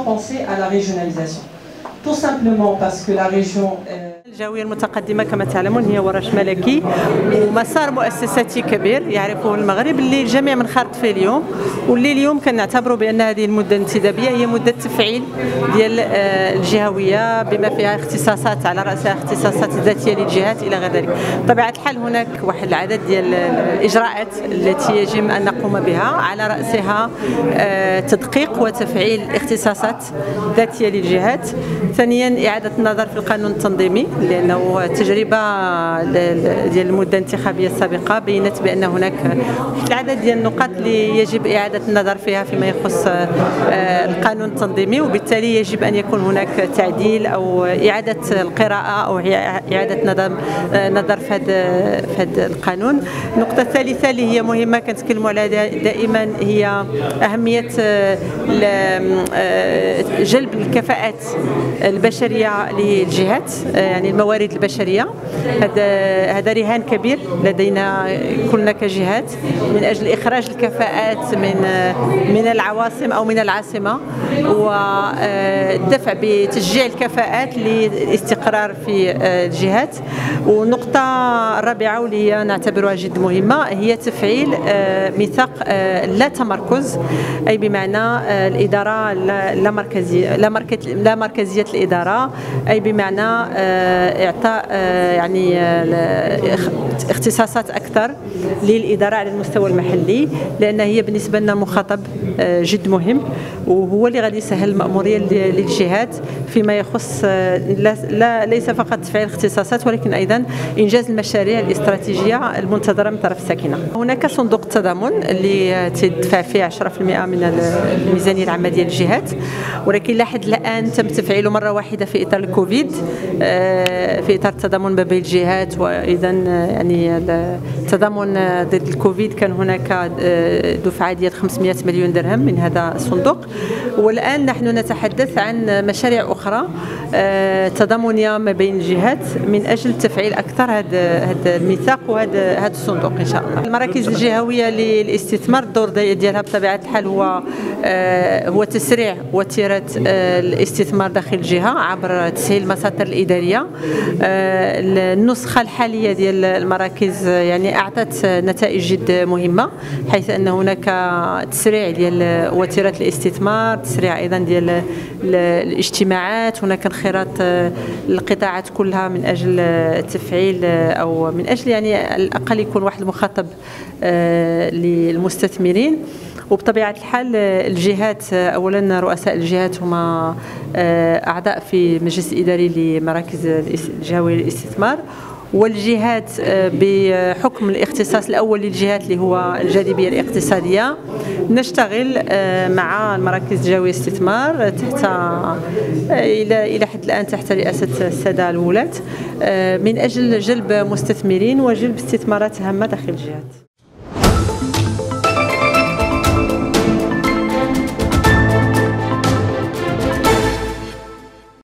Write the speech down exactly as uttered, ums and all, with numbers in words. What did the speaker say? sans penser à la régionalisation. Tout simplement parce que la région... الجاوية المتقدمة كما تعلمون هي ورش ملكي ومسار مؤسساتي كبير يعرفه المغرب اللي الجميع منخرط فيه اليوم، واللي اليوم كنعتبروا بأن هذه المدة الانتدابية هي مدة تفعيل ديال الجهوية بما فيها اختصاصات على رأسها اختصاصات ذاتية للجهات إلى غير ذلك. بطبيعة الحال هناك واحد العدد ديال الإجراءات التي يجب أن نقوم بها، على رأسها تدقيق وتفعيل اختصاصات ذاتية للجهات. ثانيا إعادة النظر في القانون التنظيمي، لأنه التجربة ديال المدة الانتخابية السابقة بينت بأن هناك العدد ديال النقاط اللي يجب إعادة النظر فيها فيما يخص القانون التنظيمي، وبالتالي يجب أن يكون هناك تعديل أو إعادة القراءة أو إعادة نظر نظر في هذا في هذا القانون. النقطة الثالثة اللي هي مهمة كنتكلموا عليها دائما هي أهمية جلب الكفاءات البشرية للجهات، يعني الموارد البشرية. هذا هذا رهان كبير لدينا كلنا كجهات من أجل إخراج الكفاءات من من العواصم أو من العاصمة، والدفع بتشجيع الكفاءات للاستقرار في الجهات. والنقطة الرابعة واللي هي نعتبرها جد مهمة هي تفعيل ميثاق لا تمركز، أي بمعنى الإدارة لا مركزية لا مركزية الإدارة، أي بمعنى إعطاء يعني اختصاصات أكثر للإدارة على المستوى المحلي، لأن هي بالنسبة لنا مخاطب جد مهم وهو اللي غادي يسهل المأمورية للجهات فيما يخص لا ليس فقط تفعيل اختصاصات ولكن أيضا إنجاز المشاريع الاستراتيجية المنتظرة من طرف ساكنة. هناك صندوق التضامن اللي تدفع فيه عشرة بالمئة من الميزانية العامة ديال الجهات، ولكن لحد الآن تم تفعيله مرة واحدة في إطار الكوفيد في اطار التضامن ما بين الجهات، وايضا يعني التضامن ضد الكوفيد كان هناك دفعه ديال خمسمئة مليون درهم من هذا الصندوق. والان نحن نتحدث عن مشاريع اخرى تضامنيه ما بين الجهات من اجل تفعيل اكثر هذا هذا الميثاق وهذا هذا الصندوق ان شاء الله. المراكز الجهويه للاستثمار الدور ديالها بطبيعه الحال هو هو تسريع وتيره الاستثمار داخل الجهه عبر تسهيل المساطر الاداريه. النسخه الحاليه ديال المراكز يعني اعطت نتائج جد مهمه، حيث ان هناك تسريع ديال وتيره الاستثمار، تسريع ايضا ديال الاجتماعات، هناك انخراط القطاعات كلها من اجل تفعيل او من اجل يعني على الاقل يكون واحد المخاطب للمستثمرين. وبطبيعه الحال الجهات اولا رؤساء الجهات هما اعضاء في مجلس اداري لمراكز الجهويه للاستثمار، والجهات بحكم الاختصاص الاول للجهات اللي هو الجاذبيه الاقتصاديه نشتغل مع المراكز الجهويه للاستثمار تحت الى الى حد الان تحت رئاسه الساده الولاة من اجل جلب مستثمرين وجلب استثمارات هامه داخل الجهات.